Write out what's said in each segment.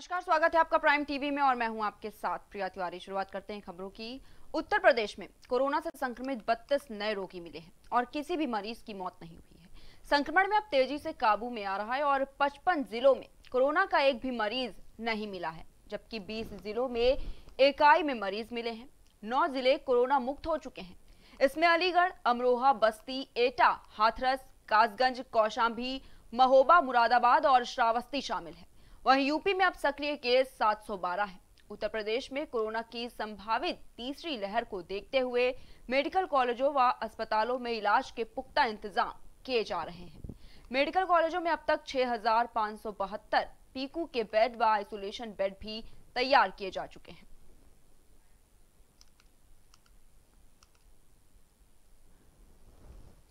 नमस्कार, स्वागत है आपका प्राइम टीवी में और मैं हूं आपके साथ प्रिया तिवारी। शुरुआत करते हैं खबरों की। उत्तर प्रदेश में कोरोना से संक्रमित 32 नए रोगी मिले हैं और किसी भी मरीज की मौत नहीं हुई है। संक्रमण में अब तेजी से काबू में आ रहा है और 55 जिलों में कोरोना का एक भी मरीज नहीं मिला है, जबकि 20 जिलों में इकाई में मरीज मिले हैं। 9 जिले कोरोना मुक्त हो चुके हैं। इसमें अलीगढ़, अमरोहा, बस्ती, एटा, हाथरस, कासगंज, कौशाम्बी, महोबा, मुरादाबाद और श्रावस्ती शामिल है। वहीं यूपी में अब सक्रिय केस 712 है। उत्तर प्रदेश में कोरोना की संभावित तीसरी लहर को देखते हुए मेडिकल कॉलेजों व अस्पतालों में इलाज के पुख्ता इंतजाम किए जा रहे हैं। मेडिकल कॉलेजों में अब तक 6572 पीकू के बेड व आइसोलेशन बेड भी तैयार किए जा चुके हैं।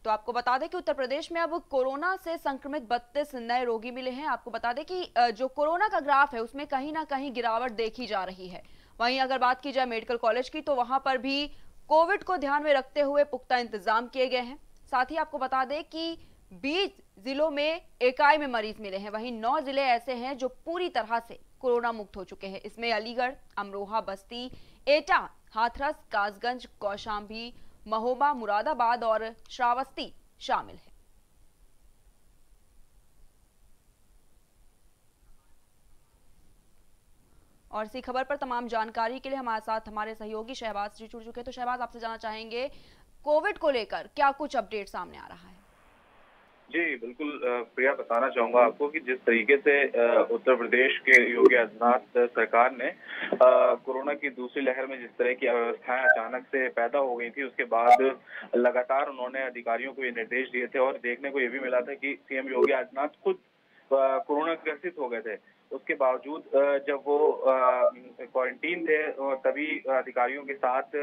तो आपको बता दें कि उत्तर प्रदेश में अब कोरोना से संक्रमित 32 नए रोगी मिले हैं। आपको बता दें कि जो कोरोना का ग्राफ है उसमें कहीं ना कहीं गिरावट देखी जा रही है। वहीं अगर बात की जाए मेडिकल कॉलेज की तो वहां पर भी कोविड को ध्यान में रखते हुए पुख्ता इंतजाम किए गए हैं। साथ ही आपको बता दें कि 20 जिलों में इकाई में मरीज मिले हैं। वहीं 9 जिले ऐसे हैं जो पूरी तरह से कोरोना मुक्त हो चुके हैं। इसमें अलीगढ़, अमरोहा, बस्ती, एटा, हाथरस, कासगंज, कौशाम्बी, महोबा, मुरादाबाद और श्रावस्ती शामिल है। और इसी खबर पर तमाम जानकारी के लिए हमारे साथ हमारे सहयोगी शहबाज जी जुड़ चुके हैं। तो शहबाज, आपसे जानना चाहेंगे कोविड को लेकर क्या कुछ अपडेट सामने आ रहा है? जी बिल्कुल प्रिया, बताना चाहूंगा आपको कि जिस तरीके से उत्तर प्रदेश के योगी आदित्यनाथ सरकार ने कोरोना की दूसरी लहर में जिस तरह की अव्यवस्थाएं अचानक से पैदा हो गई थी, उसके बाद लगातार उन्होंने अधिकारियों को ये निर्देश दिए थे और देखने को ये भी मिला था कि सीएम योगी आदित्यनाथ खुद कोरोना ग्रसित हो गए थे। उसके बावजूद जब वो क्वारंटीन थे तभी अधिकारियों के साथ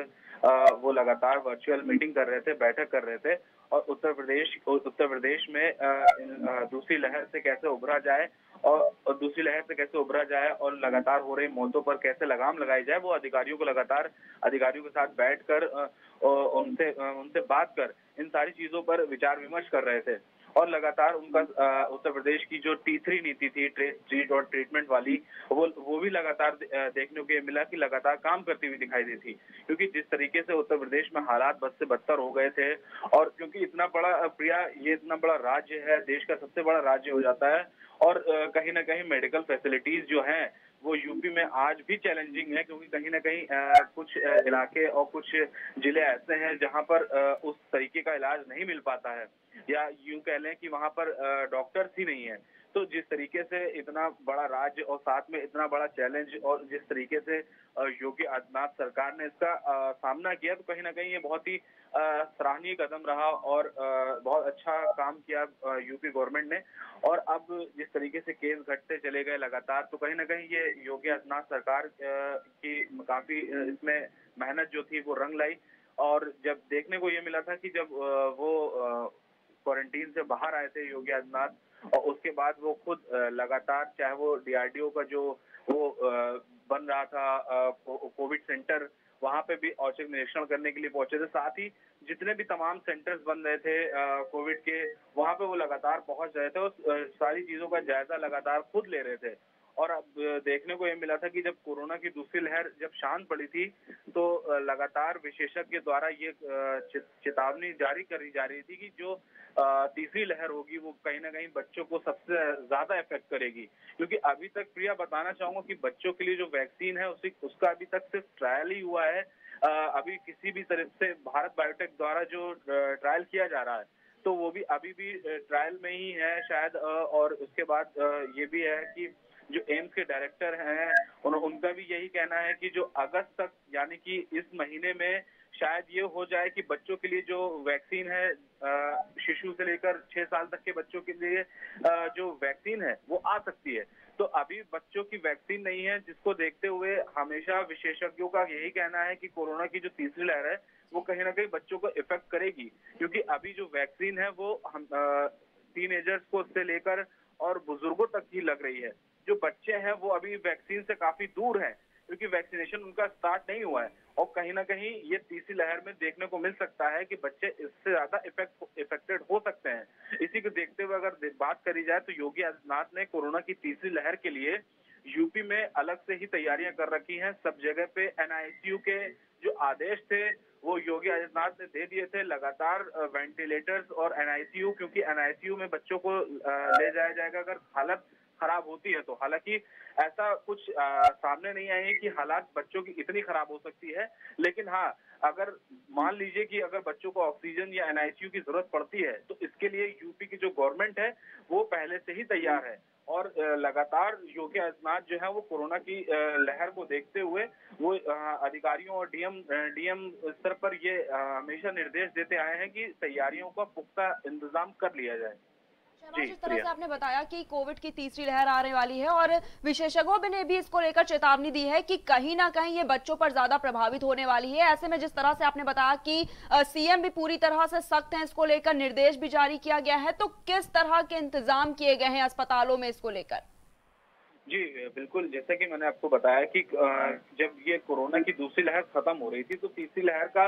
वो लगातार वर्चुअल मीटिंग कर रहे थे, बैठक कर रहे थे और उत्तर प्रदेश में दूसरी लहर से कैसे उभरा जाए और लगातार हो रही मौतों पर कैसे लगाम लगाई जाए, वो अधिकारियों को लगातार अधिकारियों के साथ बैठकर उनसे बात कर इन सारी चीजों पर विचार विमर्श कर रहे थे और लगातार उनका उत्तर प्रदेश की जो T3 नीति थी, ट्रेस, ट्रीट और ट्रीटमेंट वाली, वो भी लगातार देखने को मिला कि लगातार काम करती हुई दिखाई दी थी। क्योंकि जिस तरीके से उत्तर प्रदेश में हालात बद से बदतर हो गए थे और क्योंकि इतना बड़ा प्रिया ये इतना बड़ा राज्य है, देश का सबसे बड़ा राज्य हो जाता है और कहीं ना कहीं मेडिकल फैसिलिटीज जो है वो यूपी में आज भी चैलेंजिंग है, क्योंकि कहीं ना कहीं कुछ इलाके और कुछ जिले ऐसे हैं जहां पर उस तरीके का इलाज नहीं मिल पाता है या यूं कह लें कि वहां पर डॉक्टर्स ही नहीं है। तो जिस तरीके से इतना बड़ा राज्य और साथ में इतना बड़ा चैलेंज और जिस तरीके से योगी आदित्यनाथ सरकार ने इसका सामना किया, तो कहीं ना कहीं ये बहुत ही सराहनीय कदम रहा और बहुत अच्छा काम किया यूपी गवर्नमेंट ने। और अब जिस तरीके से केस घटते चले गए लगातार, तो कहीं ना कहीं ये योगी आदित्यनाथ सरकार की काफी इसमें मेहनत जो थी वो रंग लाई। और जब देखने को ये मिला था कि जब वो क्वारंटीन से बाहर आए थे योगी आदित्यनाथ और उसके बाद वो खुद लगातार, चाहे वो डीआरडीओ का जो वो बन रहा था कोविड सेंटर, वहां पे भी औचक निरीक्षण करने के लिए पहुंचे थे। साथ ही जितने भी तमाम सेंटर्स बन रहे थे कोविड के, वहां पे वो लगातार पहुंच रहे थे और सारी चीजों का जायजा लगातार खुद ले रहे थे। और अब देखने को ये मिला था कि जब कोरोना की दूसरी लहर जब शांत पड़ी थी तो लगातार विशेषज्ञ द्वारा ये चेतावनी जारी करी जा रही थी कि जो तीसरी लहर होगी वो कहीं ना कहीं बच्चों को सबसे ज्यादा इफेक्ट करेगी। क्योंकि अभी तक प्रिया बताना चाहूंगा कि बच्चों के लिए जो वैक्सीन है उसका अभी तक सिर्फ ट्रायल ही हुआ है। अभी किसी भी तरफ से भारत बायोटेक द्वारा जो ट्रायल किया जा रहा है तो वो भी अभी भी ट्रायल में ही है शायद। और उसके बाद ये भी है कि जो एम्स के डायरेक्टर हैं उनका भी यही कहना है कि जो अगस्त तक यानी कि इस महीने में शायद ये हो जाए कि बच्चों के लिए जो वैक्सीन है, शिशु से लेकर 6 साल तक के बच्चों के लिए जो वैक्सीन है वो आ सकती है। तो अभी बच्चों की वैक्सीन नहीं है, जिसको देखते हुए हमेशा विशेषज्ञों का यही कहना है कि कोरोना की जो तीसरी लहर है वो कहीं ना कहीं बच्चों को इफेक्ट करेगी। क्योंकि अभी जो वैक्सीन है वो हम टीनेजर्स को से लेकर और बुजुर्गों तक ही लग रही है। जो बच्चे हैं वो अभी वैक्सीन से काफी दूर हैं क्योंकि वैक्सीनेशन उनका स्टार्ट नहीं हुआ है और कहीं ना कहीं ये तीसरी लहर में देखने को मिल सकता है कि बच्चे इससे ज्यादा इफेक्टेड हो सकते हैं। इसी को देखते हुए अगर बात करी जाए तो योगी आदित्यनाथ ने कोरोना की तीसरी लहर के लिए यूपी में अलग से ही तैयारियां कर रखी हैं। सब जगह पे एनआईसीयू के जो आदेश थे वो योगी आदित्यनाथ ने दे दिए थे। लगातार वेंटिलेटर्स और एनआईसीयू, क्योंकि एनआईसीयू में बच्चों को ले जाया जाएगा अगर हालत खराब होती है तो। हालांकि ऐसा कुछ सामने नहीं आया है कि हालात बच्चों की इतनी खराब हो सकती है, लेकिन हाँ, अगर मान लीजिए कि अगर बच्चों को ऑक्सीजन या एनआईसीयू की जरूरत पड़ती है तो इसके लिए यूपी की जो गवर्नमेंट है वो पहले से ही तैयार है। और लगातार योगी आदित्यनाथ जो है वो कोरोना की लहर को देखते हुए वो अधिकारियों और डीएम स्तर पर ये हमेशा निर्देश देते आए हैं कि तैयारियों का पुख्ता इंतजाम कर लिया जाए। जिस तरह से आपने बताया कि कोविड की तीसरी लहर आने वाली है और विशेषज्ञों ने भी इसको लेकर चेतावनी दी है कि कहीं ना कहीं ये बच्चों पर ज्यादा प्रभावित होने वाली है। ऐसे में जिस तरह से आपने बताया कि सीएम भी पूरी तरह से सख्त हैं, इसको लेकर निर्देश भी जारी किया गया है, तो किस तरह के इंतजाम किए गए हैं अस्पतालों में इसको लेकर? जी बिल्कुल, जैसा कि मैंने आपको बताया कि जब ये कोरोना की दूसरी लहर खत्म हो रही थी तो तीसरी लहर का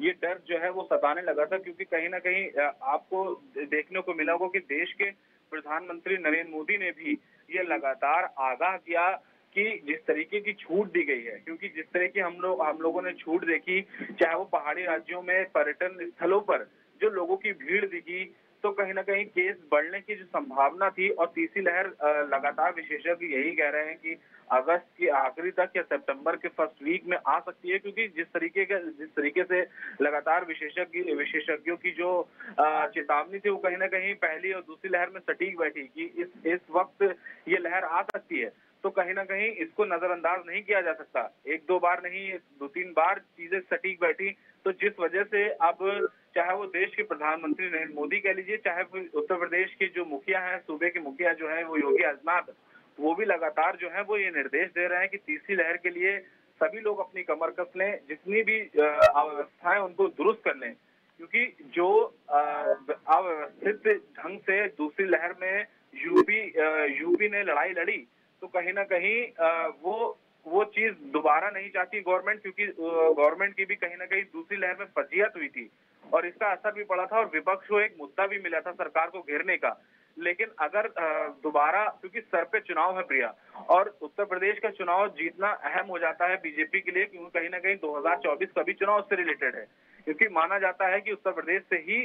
ये डर जो है वो सताने लगा था, क्योंकि कहीं ना कहीं आपको देखने को मिला होगा कि देश के प्रधानमंत्री नरेंद्र मोदी ने भी ये लगातार आगाह किया कि जिस तरीके की छूट दी गई है, क्योंकि जिस तरह की हम लोगों ने छूट देखी, चाहे वो पहाड़ी राज्यों में पर्यटन स्थलों पर जो लोगों की भीड़ दिखी, तो कहीं ना कहीं केस बढ़ने की जो संभावना थी। और तीसरी लहर लगातार विशेषज्ञ यही कह रहे हैं कि अगस्त के आखिरी तक या सितंबर के फर्स्ट वीक में आ सकती है, क्योंकि जिस तरीके से लगातार विशेषज्ञों की जो चेतावनी थी वो कहीं ना कहीं पहली और दूसरी लहर में सटीक बैठी कि इस वक्त ये लहर आ सकती है। तो कहीं ना कहीं इसको नजरअंदाज नहीं किया जा सकता। एक दो बार नहीं, 2-3 बार चीजें सटीक बैठी, तो जिस वजह से अब चाहे वो देश के प्रधानमंत्री नरेंद्र मोदी कह लीजिए, चाहे उत्तर प्रदेश के जो मुखिया हैं, सूबे के मुखिया जो है वो योगी आदित्यनाथ, वो भी लगातार जो है वो ये निर्देश दे रहे हैं कि तीसरी लहर के लिए सभी लोग अपनी कमर कस लें, जितनी भी अव्यवस्थाएं उनको दुरुस्त कर लें, क्योंकि जो अव्यवस्थित ढंग से दूसरी लहर में यूपी ने लड़ाई लड़ी, तो कहीं ना कहीं वो चीज दोबारा नहीं चाहती गवर्नमेंट, क्योंकि गवर्नमेंट की भी कहीं ना कहीं दूसरी लहर में फजीहत हुई थी और इसका असर भी पड़ा था और विपक्ष को एक मुद्दा भी मिला था सरकार को घेरने का। लेकिन अगर दोबारा, क्योंकि सर पे चुनाव है प्रिया, और उत्तर प्रदेश का चुनाव जीतना अहम हो जाता है बीजेपी के लिए, क्योंकि कहीं ना कहीं 2024 का भी चुनाव उससे रिलेटेड है, क्योंकि माना जाता है कि उत्तर प्रदेश से ही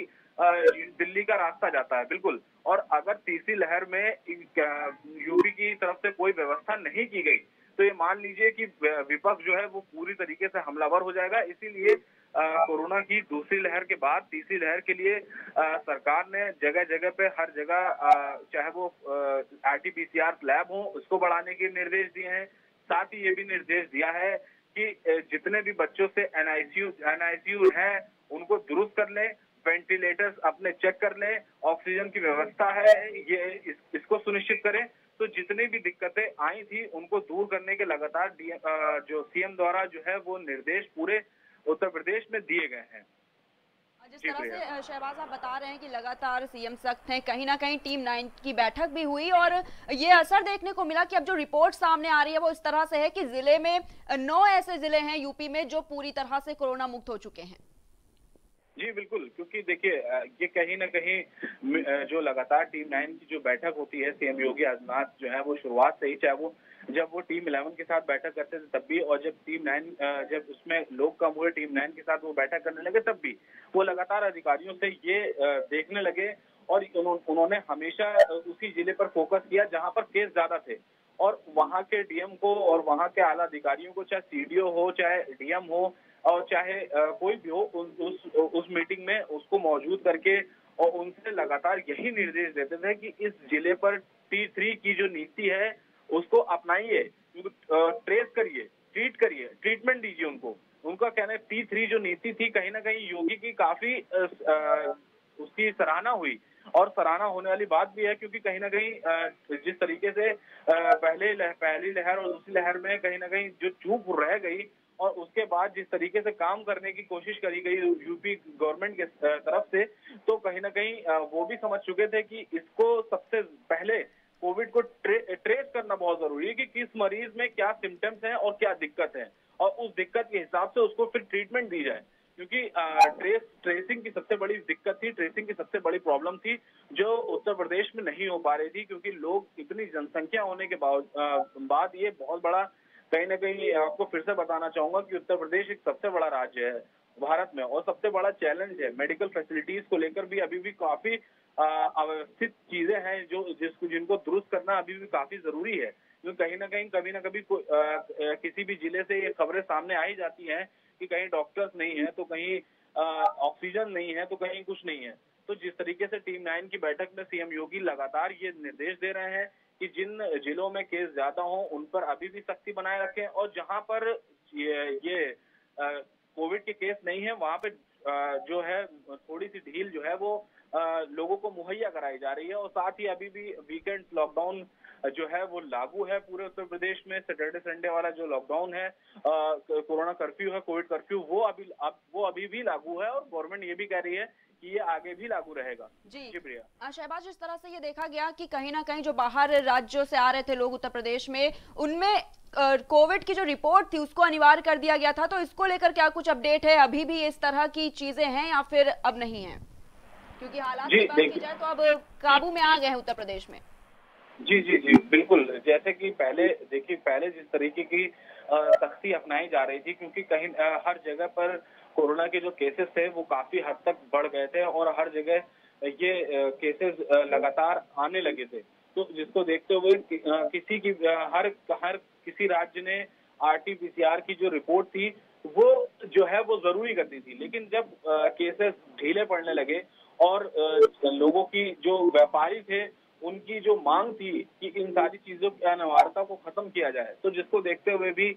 दिल्ली का रास्ता जाता है। बिल्कुल। और अगर तीसरी लहर में यूपी की तरफ से कोई व्यवस्था नहीं की गई तो ये मान लीजिए कि विपक्ष जो है वो पूरी तरीके से हमलावर हो जाएगा। इसीलिए कोरोना की दूसरी लहर के बाद तीसरी लहर के लिए सरकार ने जगह जगह पे, हर जगह, चाहे वो RT-PCR लैब हो उसको बढ़ाने के निर्देश दिए हैं। साथ ही ये भी निर्देश दिया है कि जितने भी बच्चों से एनआईसीयू हैं उनको दुरुस्त कर लें, वेंटिलेटर्स अपने चेक कर लें, ऑक्सीजन की व्यवस्था है ये इसको सुनिश्चित करें। तो जितनी भी दिक्कतें आई थी उनको दूर करने के लगातार जो सीएम द्वारा जो है वो निर्देश पूरे उत्तर प्रदेश में दिए गए हैं। जिस तरह से शहबाज आप बता रहे हैं कि लगातार सीएम सख्त हैं, कहीं ना कहीं टीम 9 की बैठक भी हुई और ये असर देखने को मिला कि अब जो रिपोर्ट सामने आ रही है वो इस तरह से है कि जिले में 9 ऐसे जिले हैं यूपी में जो पूरी तरह से कोरोना मुक्त हो चुके हैं। जी बिल्कुल, क्योंकि देखिए ये कहीं ना कहीं जो लगातार टीम 9 की जो बैठक होती है, सीएम योगी आदित्यनाथ जो है वो शुरुआत से ही, चाहे वो जब वो टीम 11 के साथ बैठक करते थे तब भी, और जब जब उसमें लोग कम हुए टीम 9 के साथ वो बैठक करने लगे तब भी वो लगातार अधिकारियों से ये देखने लगे और उन्होंने हमेशा उसी जिले पर फोकस किया जहाँ पर केस ज्यादा थे और वहाँ के डीएम को और वहाँ के आला अधिकारियों को, चाहे सीडीओ हो, चाहे डीएम हो और चाहे कोई भी हो, उस मीटिंग में उसको मौजूद करके और उनसे लगातार यही निर्देश देते थे कि इस जिले पर T3 की जो नीति है उसको अपनाइए, ट्रेस करिए, ट्रीटमेंट दीजिए उनको। उनका कहना है T3 जो नीति थी कहीं ना कहीं योगी की काफी उसकी सराहना हुई और सराहना होने वाली बात भी है, क्योंकि कहीं ना कहीं जिस तरीके से पहली लहर और दूसरी लहर में कहीं ना कहीं जो चूक रह गई और उसके बाद जिस तरीके से काम करने की कोशिश करी गई यूपी गवर्नमेंट के तरफ से, तो कहीं ना कहीं वो भी समझ चुके थे कि इसको सबसे पहले कोविड को ट्रेस करना बहुत जरूरी है कि किस मरीज में क्या सिम्टम्स हैं और क्या दिक्कत है और उस दिक्कत के हिसाब से उसको फिर ट्रीटमेंट दी जाए। क्योंकि ट्रेसिंग की सबसे बड़ी दिक्कत थी, ट्रेसिंग की सबसे बड़ी प्रॉब्लम थी जो उत्तर प्रदेश में नहीं हो पा रही थी, क्योंकि लोग इतनी जनसंख्या होने के बाद ये बहुत बड़ा कहीं ना कहीं आपको फिर से बताना चाहूंगा कि उत्तर प्रदेश एक सबसे बड़ा राज्य है भारत में और सबसे बड़ा चैलेंज है। मेडिकल फैसिलिटीज को लेकर भी अभी भी काफी अव्यवस्थित चीजें हैं जो जिनको दुरुस्त करना अभी भी काफी जरूरी है, क्योंकि कहीं ना कहीं कभी ना कभी किसी भी जिले से ये खबरें सामने आ ही जाती हैं कि कहीं डॉक्टर्स नहीं है तो कहीं ऑक्सीजन नहीं है तो कहीं कुछ नहीं है। तो जिस तरीके से टीम 9 की बैठक में सीएम योगी लगातार ये निर्देश दे रहे हैं कि जिन जिलों में केस ज्यादा हो उन पर अभी भी सख्ती बनाए रखें और जहां पर ये कोविड के केस नहीं है वहां पे जो है थोड़ी सी ढील जो है वो लोगों को मुहैया कराई जा रही है। और साथ ही अभी भी वीकेंड लॉकडाउन जो है वो लागू है पूरे उत्तर प्रदेश में। सैटरडे संडे वाला जो लॉकडाउन है, कोरोना कर्फ्यू है, कोविड कर्फ्यू, वो अभी भी लागू है और गवर्नमेंट ये भी कह रही है कि ये आगे भी लागू रहेगा। जी प्रिया, शहबाज, इस तरह से ये देखा गया कि कहीं ना कहीं जो बाहर राज्यों से आ रहे थे लोग उत्तर प्रदेश में, उनमें कोविड की जो रिपोर्ट थी उसको अनिवार्य कर दिया गया था। तो इसको लेकर क्या कुछ अपडेट है? अभी भी इस तरह की चीजें हैं या फिर अब नहीं है, क्योंकि हालात की बात की जाए तो अब काबू में आ गए हैं उत्तर प्रदेश में। जी, बिल्कुल। जैसे कि पहले जिस तरीके की सख्ती अपनाई जा रही थी, क्योंकि कहीं हर जगह पर कोरोना के जो केसेस थे वो काफी हद तक बढ़ गए थे और हर जगह ये केसेस लगातार आने लगे थे, तो जिसको देखते हुए हर किसी राज्य ने आरटीपीसीआर की जो रिपोर्ट थी वो जो है वो जरूरी करती थी। लेकिन जब केसेस ढीले पड़ने लगे और लोगों की जो व्यापारी थे उनकी जो मांग थी कि इन सारी चीजों की अनिवार्यता को खत्म किया जाए, तो जिसको देखते हुए भी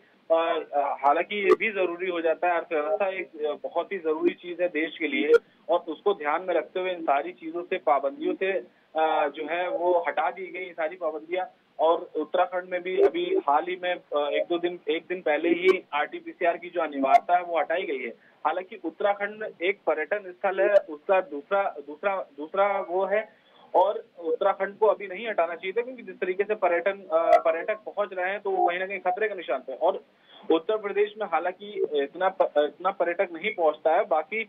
हालांकि ये भी जरूरी हो जाता है, अर्थव्यवस्था एक बहुत ही जरूरी चीज है देश के लिए और उसको ध्यान में रखते हुए इन सारी चीजों से पाबंदियों से जो है वो हटा दी गई सारी पाबंदियां। और उत्तराखंड में भी अभी हाल ही में एक दिन पहले ही आरटीपीसीआर की जो अनिवार्यता है वो हटाई गई है। हालांकि उत्तराखंड एक पर्यटन स्थल है, उसका दूसरा वो है और उत्तराखंड को अभी नहीं हटाना चाहिए था, क्योंकि जिस तरीके से पर्यटक पहुंच रहे हैं तो वो कहीं ना कहीं खतरे का निशान पे। और उत्तर प्रदेश में हालांकि इतना पर्यटक नहीं पहुंचता है, बाकी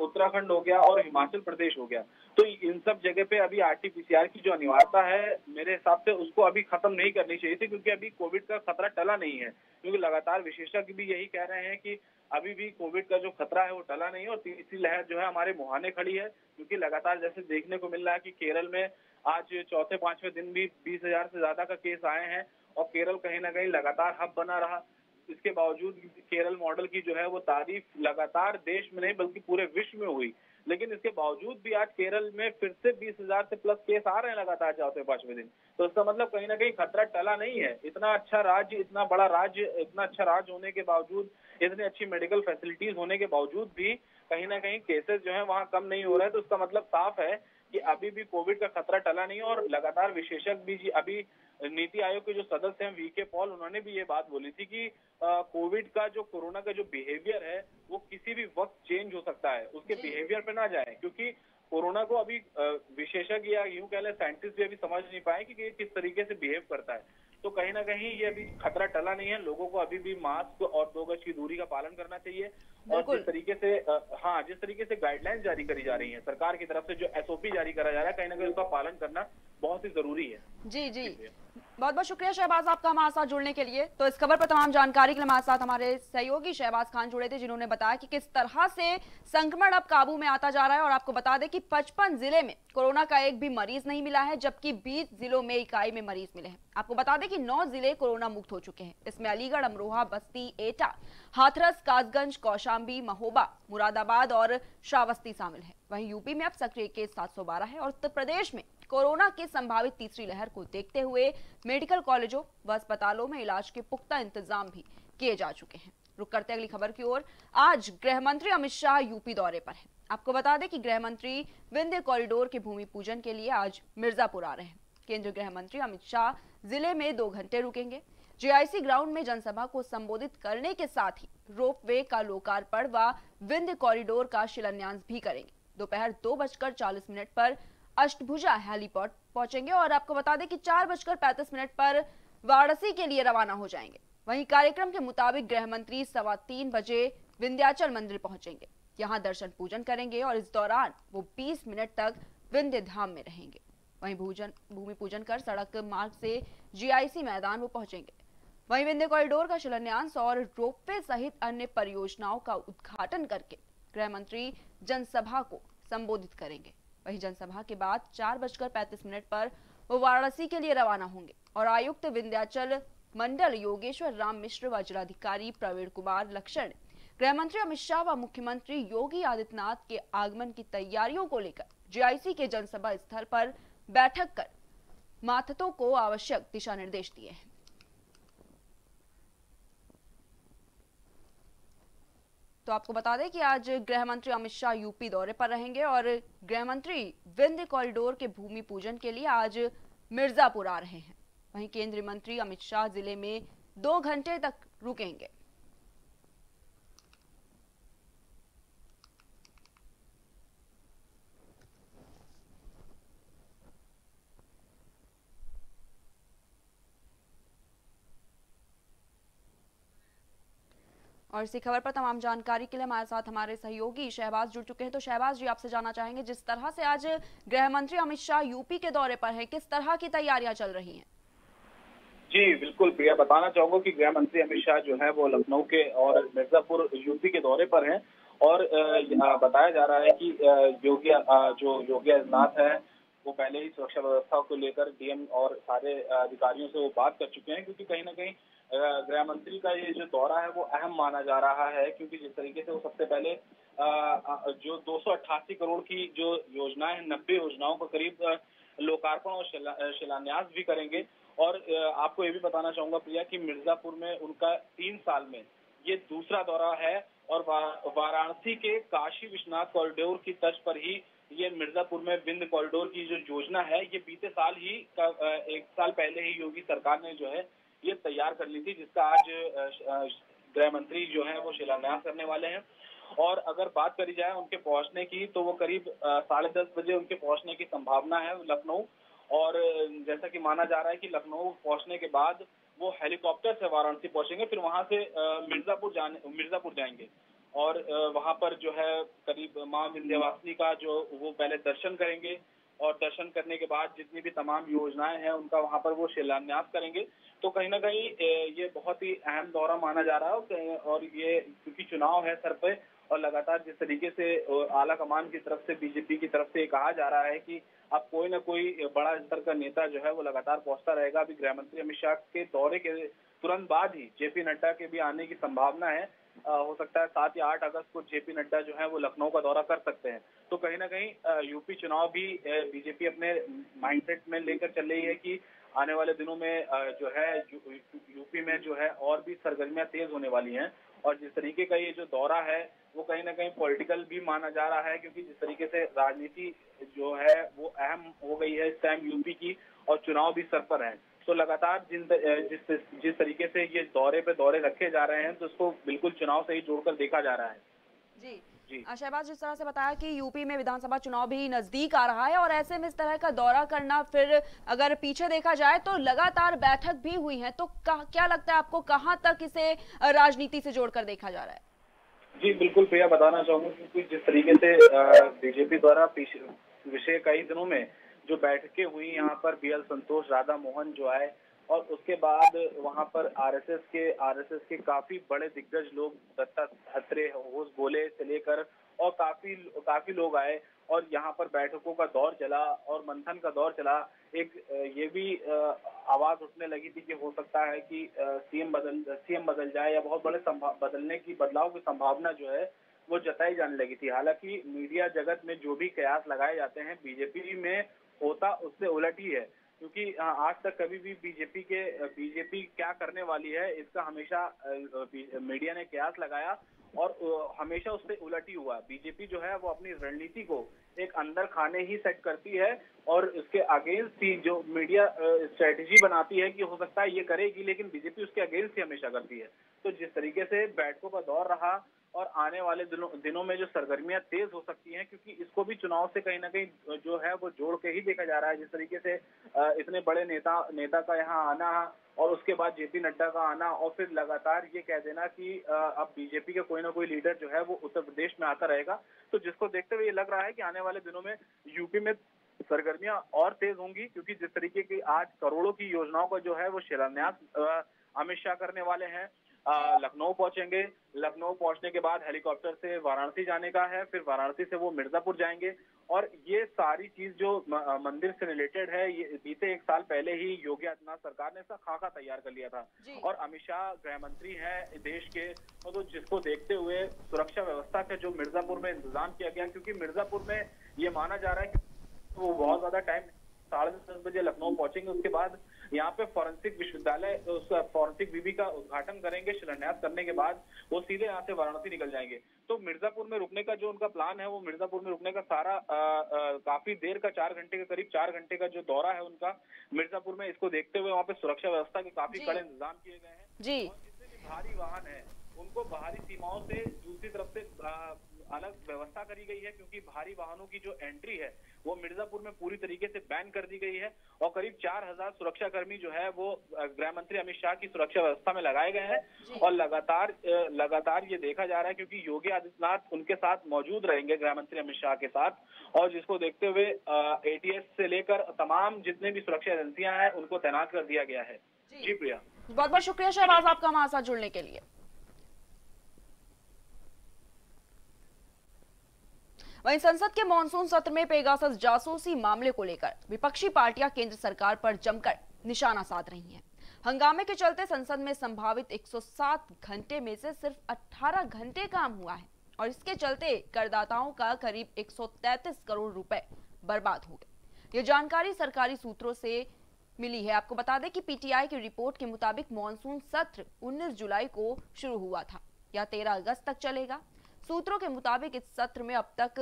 उत्तराखंड हो गया और हिमाचल प्रदेश हो गया, तो इन सब जगह पे अभी आरटीपीसीआर की जो अनिवार्यता है मेरे हिसाब से उसको अभी खत्म नहीं करनी चाहिए थी, क्योंकि अभी कोविड का खतरा टला नहीं है। क्योंकि लगातार विशेषज्ञ भी यही कह रहे हैं कि अभी भी कोविड का जो खतरा है वो टला नहीं है और तीसरी लहर जो है हमारे मुहाने खड़ी है, क्योंकि लगातार जैसे देखने को मिल रहा है कि केरल में आज चौथे पांचवें दिन भी 20,000 से ज्यादा का केस आए हैं और केरल कहीं ना कहीं लगातार हब बना रहा। इसके बावजूद केरल मॉडल की जो है वो तारीफ लगातार देश में नहीं बल्कि पूरे विश्व में हुई, लेकिन इसके बावजूद भी आज केरल में फिर से 20,000 से प्लस केस आ रहे हैं लगातार चौथे पांचवें दिन। तो इसका मतलब कहीं ना कहीं खतरा टला नहीं है। इतना अच्छा राज्य होने के बावजूद, इतनी अच्छी मेडिकल फैसिलिटीज होने के बावजूद भी कहीं ना कहीं केसेस जो है वहाँ कम नहीं हो रहे, तो उसका मतलब साफ है कि अभी भी कोविड का खतरा टला नहीं है। और लगातार विशेषज्ञ भी अभी नीति आयोग के जो सदस्य हैं वीके पॉल, उन्होंने भी ये बात बोली थी कि कोविड का जो कोरोना का जो बिहेवियर है वो किसी भी वक्त चेंज हो सकता है, उसके बिहेवियर पे ना जाए, क्योंकि कोरोना को अभी विशेषज्ञ या यूं कह लें साइंटिस्ट भी अभी समझ नहीं पाए कि ये किस तरीके से बिहेव करता है। तो कहीं ना कहीं ये अभी खतरा टला नहीं है, लोगों को अभी भी मास्क और 2 गज की दूरी का पालन करना चाहिए और जिस तरीके से गाइडलाइन जारी करी जा रही है सरकार की तरफ से, जो एसओपी जारी करा जा रहा है, कहीं ना कहीं उसका पालन करना बहुत ही जरूरी है। जी, बहुत बहुत शुक्रिया शहबाज आपका हमारे साथ जुड़ने के लिए। तो इस खबर पर तमाम जानकारी के लिए हमारे साथ हमारे सहयोगी शहबाज खान जुड़े थे, जिन्होंने बताया कि किस तरह से संक्रमण अब काबू में आता जा रहा है। और आपको बता दें कि 55 जिले में कोरोना का एक भी मरीज नहीं मिला है, जबकि 20 जिलों में इकाई में मरीज मिले हैं। आपको बता दें कि 9 जिले कोरोना मुक्त हो चुके हैं, इसमें अलीगढ़, अमरोहा, बस्ती, एटा, हाथरस, कासगंज, कौशाम्बी, महोबा, मुरादाबाद और श्रावस्ती शामिल है। वहीं यूपी में अब सक्रिय केस 712 है और उत्तर प्रदेश में कोरोना के संभावित तीसरी लहर को देखते हुए मेडिकल कॉलेजों व अस्पतालों में इलाज के पुख्ता इंतजाम भी किए जा चुके हैं। रुक करते अगली खबर की ओर। आज गृह मंत्री अमित शाह यूपी दौरे पर हैं। आपको बता दें कि गृह मंत्री विंध्य कॉरिडोर के भूमि पूजन के लिए आज मिर्जापुर आ रहे हैं। केंद्रीय गृह मंत्री अमित शाह जिले में 2 घंटे रुकेंगे। जेआईसी ग्राउंड में जनसभा को संबोधित करने के साथ ही रोपवे का लोकार्पण व विंध्य कॉरिडोर का शिलान्यास भी करेंगे। दोपहर 2:40 पर अष्टभुजा हेलीपोर्ट पहुंचेंगे और आपको बता दें कि 4:35 पर वाराणसी के लिए रवाना हो जाएंगे। वहीं कार्यक्रम के मुताबिक गृह मंत्री 3:15 बजे विंध्याचल मंदिर पहुंचेंगे। यहाँ दर्शन पूजन करेंगे और इस दौरान वो 20 मिनट तक विंध्य धाम में रहेंगे। वहीं भूमि पूजन कर सड़क मार्ग से जीआईसी मैदान में पहुंचेंगे। वहीं विंध्य कॉरिडोर का शिलान्यास और रोपवे सहित अन्य परियोजनाओं का उद्घाटन करके गृह मंत्री जनसभा को संबोधित करेंगे। वहीं जनसभा के बाद 4:35 पर वो वाराणसी के लिए रवाना होंगे और आयुक्त विंध्याचल मंडल योगेश्वर राम मिश्र व जिलाधिकारी प्रवीण कुमार लक्षण गृह मंत्री अमित शाह व मुख्यमंत्री योगी आदित्यनाथ के आगमन की तैयारियों को लेकर जीआईसी के जनसभा स्थल पर बैठक कर मातहतों को आवश्यक दिशा निर्देश दिए हैं। तो आपको बता दें कि आज गृह मंत्री अमित शाह यूपी दौरे पर रहेंगे और गृह मंत्री विंध्य कॉरिडोर के भूमि पूजन के लिए आज मिर्जापुर आ रहे हैं। वहीं केंद्रीय मंत्री अमित शाह जिले में 2 घंटे तक रुकेंगे। और इसी खबर पर तमाम जानकारी के लिए हमारे साथ हमारे सहयोगी शहबाज जुड़ चुके हैं। तो शहबाज जी, आपसे जानना चाहेंगे, जिस तरह से आज गृह मंत्री अमित शाह यूपी के दौरे पर हैं, किस तरह की तैयारियां चल रही हैं? जी बिल्कुल प्रिया, बताना चाहूंगा कि गृह मंत्री अमित शाह जो है वो लखनऊ के और मिर्जापुर यूपी के दौरे पर हैं और बताया जा रहा है कि योगी आदित्यनाथ है वो पहले ही सुरक्षा व्यवस्था को लेकर डीएम और सारे अधिकारियों से वो बात कर चुके हैं, क्योंकि कहीं ना कहीं गृह मंत्री का ये जो दौरा है वो अहम माना जा रहा है, क्योंकि जिस तरीके से वो सबसे पहले जो 288 करोड़ की जो योजनाएं हैं, 90 योजनाओं का करीब लोकार्पण और शिलान्यास भी करेंगे। और आपको ये भी बताना चाहूंगा प्रिया कि मिर्जापुर में उनका 3 साल में ये दूसरा दौरा है और वाराणसी के काशी विश्वनाथ कॉरिडोर की तर्ज पर ही ये मिर्जापुर में विंध्य कॉरिडोर की जो योजना है ये बीते साल ही एक साल पहले ही योगी सरकार ने जो है ये तैयार कर ली थी, जिसका आज गृह मंत्री जो है वो शिलान्यास करने वाले हैं। और अगर बात करी जाए उनके पहुंचने की तो वो करीब 10:30 बजे उनके पहुंचने की संभावना है लखनऊ, और जैसा कि माना जा रहा है कि लखनऊ पहुंचने के बाद वो हेलीकॉप्टर से वाराणसी पहुंचेंगे, फिर वहां से मिर्जापुर जाएंगे और वहां पर जो है करीब मां विंध्यवासिनी का जो वो पहले दर्शन करेंगे और दर्शन करने के बाद जितनी भी तमाम योजनाएं हैं उनका वहां पर वो शिलान्यास करेंगे। तो कहीं ना कहीं ये बहुत ही अहम दौरा माना जा रहा है और ये क्योंकि चुनाव है सर पे और लगातार जिस तरीके से आला कमान की तरफ से बीजेपी की तरफ से कहा जा रहा है कि अब कोई ना कोई बड़ा स्तर का नेता जो है वो लगातार पहुंचता रहेगा। अभी गृह मंत्री अमित शाह के दौरे के तुरंत बाद ही जेपी नड्डा के भी आने की संभावना है, हो सकता है 7 या 8 अगस्त को जेपी नड्डा जो है वो लखनऊ का दौरा कर सकते हैं। तो कहीं ना कहीं यूपी चुनाव भी बीजेपी अपने माइंडसेट में लेकर चल रही है कि आने वाले दिनों में जो है यूपी में जो है और भी सरगर्मियां तेज होने वाली हैं। और जिस तरीके का ये जो दौरा है वो कहीं ना कहीं पॉलिटिकल भी माना जा रहा है, क्योंकि जिस तरीके से राजनीति जो है वो अहम हो गई है इस टाइम यूपी की और चुनाव भी सर पर है। तो लगातार जिस तरीके से ये दौरे रखे जा रहे हैं तो उसको बिल्कुल चुनाव से ही जोड़कर देखा जा रहा है। जी शहबाज, जिस तरह से बताया कि यूपी में विधानसभा चुनाव भी नजदीक आ रहा है और ऐसे में इस तरह का दौरा करना, फिर अगर पीछे देखा जाए तो लगातार बैठक भी हुई है, तो क्या लगता है आपको कहाँ तक इसे राजनीति से जोड़कर देखा जा रहा है? जी बिल्कुल प्रिया, बताना चाहूंगा क्योंकि जिस तरीके से बीजेपी द्वारा पिछले कई दिनों में जो बैठकें हुई यहाँ पर बीएल संतोष राधा मोहन जो आए और उसके बाद वहाँ पर आरएसएस के काफी बड़े दिग्गज लोग दत्तात्रेय होसबोले से लेकर और काफी लोग आए और यहाँ पर बैठकों का दौर चला और मंथन का दौर चला। एक ये भी आवाज उठने लगी थी कि हो सकता है कि सीएम बदल जाए या बहुत बड़े बदलाव की संभावना जो है वो जताई जाने लगी थी। हालांकि मीडिया जगत में जो भी कयास लगाए जाते हैं बीजेपी में होता उससे उलट ही है, क्योंकि आज तक कभी भी बीजेपी क्या करने वाली है इसका हमेशा मीडिया ने कयास लगाया और हमेशा उससे उलट ही हुआ। बीजेपी जो है वो अपनी रणनीति को एक अंदर खाने ही सेट करती है और इसके अगेंस्ट ही जो मीडिया स्ट्रेटेजी बनाती है कि हो सकता है ये करेगी, लेकिन बीजेपी उसके अगेंस्ट ही हमेशा करती है। तो जिस तरीके से बैठकों का दौर रहा और आने वाले दिनों में जो सरगर्मियां तेज हो सकती हैं, क्योंकि इसको भी चुनाव से कहीं ना कहीं जो है वो जोड़ के ही देखा जा रहा है। जिस तरीके से इतने बड़े नेता का यहाँ आना और उसके बाद जेपी नड्डा का आना और फिर लगातार ये कह देना कि अब बीजेपी का कोई ना कोई लीडर जो है वो उत्तर प्रदेश में आता रहेगा, तो जिसको देखते हुए ये लग रहा है कि आने वाले दिनों में यूपी में सरगर्मियां और तेज होंगी, क्योंकि जिस तरीके की आज करोड़ों की योजनाओं का जो है वो शिलान्यास अमित शाह करने वाले हैं। लखनऊ पहुंचेंगे, लखनऊ पहुंचने के बाद हेलीकॉप्टर से वाराणसी जाने का है, फिर वाराणसी से वो मिर्जापुर जाएंगे और ये सारी चीज जो मंदिर से रिलेटेड है, ये बीते एक साल पहले ही योगी आदित्यनाथ सरकार ने इसका खाका तैयार कर लिया था और अमित शाह गृह मंत्री हैं देश के, तो जिसको देखते हुए सुरक्षा व्यवस्था का जो मिर्जापुर में इंतजाम किया गया, क्योंकि मिर्जापुर में ये माना जा रहा है कि वो बहुत ज्यादा टाइम 10:30 बजे लखनऊ पहुंचेंगे, उसके बाद यहाँ पे फॉरेंसिक विश्वविद्यालय फॉरेंसिक विवि का उद्घाटन करेंगे, शिलान्यास करने के बाद वो सीधे यहाँ से वाराणसी निकल जाएंगे। तो मिर्जापुर में रुकने का जो उनका प्लान है, वो मिर्जापुर में रुकने का सारा काफी देर का 4 घंटे के करीब 4 घंटे का जो दौरा है उनका मिर्जापुर में, इसको देखते हुए वहाँ पे सुरक्षा व्यवस्था के काफी कड़े इंतजाम किए गए हैं। जितने भी भारी वाहन है उनको बाहरी सीमाओं से दूसरी तरफ से अलग व्यवस्था करी गई है, क्योंकि भारी वाहनों की जो एंट्री है वो मिर्जापुर में पूरी तरीके से बैन कर दी गई है और करीब 4000 सुरक्षाकर्मी जो है वो गृह मंत्री अमित शाह की सुरक्षा व्यवस्था में लगाए गए हैं और लगातार ये देखा जा रहा है, क्योंकि योगी आदित्यनाथ उनके साथ मौजूद रहेंगे गृह मंत्री अमित शाह के साथ, और जिसको देखते हुए ATS से लेकर तमाम जितने भी सुरक्षा एजेंसियां हैं उनको तैनात कर दिया गया है। जी प्रिया, बहुत बहुत शुक्रिया शहबाज आपका हमारे साथ जुड़ने के लिए। वहीं संसद के मॉनसून सत्र में पेगासस जासूसी मामले को लेकर विपक्षी पार्टियां केंद्र सरकार पर जमकर निशाना साध रही हैं। हंगामे के चलते संसद में संभावित 107 घंटे में से सिर्फ 18 घंटे काम हुआ है और इसके चलते करदाताओं का करीब 133 करोड़ रुपए बर्बाद हो गए। ये जानकारी सरकारी सूत्रों से मिली है। आपको बता दें कि PTI की रिपोर्ट के मुताबिक मानसून सत्र 19 जुलाई को शुरू हुआ था, यह 13 अगस्त तक चलेगा। सूत्रों के मुताबिक इस सत्र में अब तक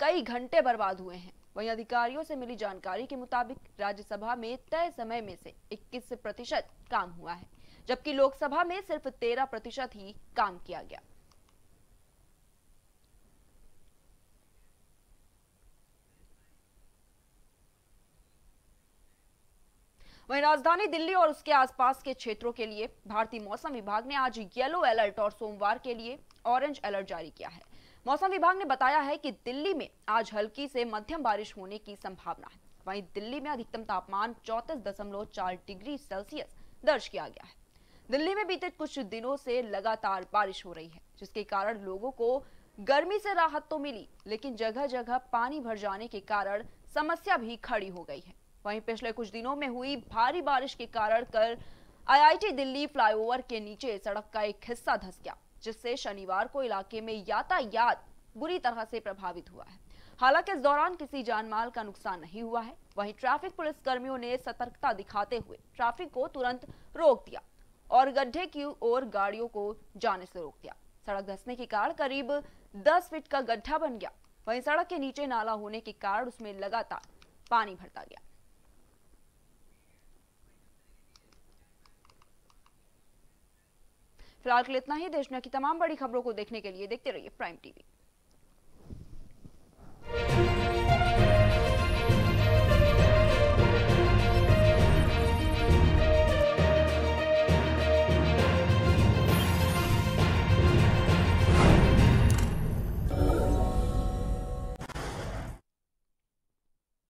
कई घंटे बर्बाद हुए हैं। वहीं अधिकारियों से मिली जानकारी के मुताबिक राज्यसभा में तय समय में से 21% काम हुआ है, जबकि लोकसभा में सिर्फ 13% ही काम किया गया। वहीं राजधानी दिल्ली और उसके आसपास के क्षेत्रों के लिए भारतीय मौसम विभाग ने आज येलो अलर्ट और सोमवार के लिए ऑरेंज अलर्ट जारी किया है। मौसम विभाग ने बताया है कि दिल्ली में आज हल्की से मध्यम बारिश होने की संभावना है। वहीं दिल्ली में अधिकतम तापमान 34.4 डिग्री सेल्सियस दर्ज किया गया है। दिल्ली में बीते कुछ दिनों से लगातार बारिश हो रही है, जिसके कारण लोगों को गर्मी से राहत तो मिली, लेकिन जगह जगह पानी भर जाने के कारण समस्या भी खड़ी हो गई है। वहीं पिछले कुछ दिनों में हुई भारी बारिश के कारण कल IIT दिल्ली फ्लाईओवर के नीचे सड़क का एक हिस्सा धंस गया, जिससे शनिवार को इलाके में यातायात बुरी तरह से प्रभावित हुआ है। हालांकि इस दौरान किसी जानमाल का नुकसान नहीं हुआ है। वहीं ट्रैफिक पुलिस कर्मियों ने सतर्कता दिखाते हुए ट्रैफिक को तुरंत रोक दिया और गड्ढे की ओर गाड़ियों को जाने से रोक दिया। सड़क धंसने के कारण करीब 10 फीट का गड्ढा बन गया। वहीं सड़क के नीचे नाला होने के कारण उसमें लगातार पानी भरता गया। फिलहाल के लिए इतना ही। देश दुनिया की तमाम बड़ी खबरों को देखने के लिए देखते रहिए प्राइम TV।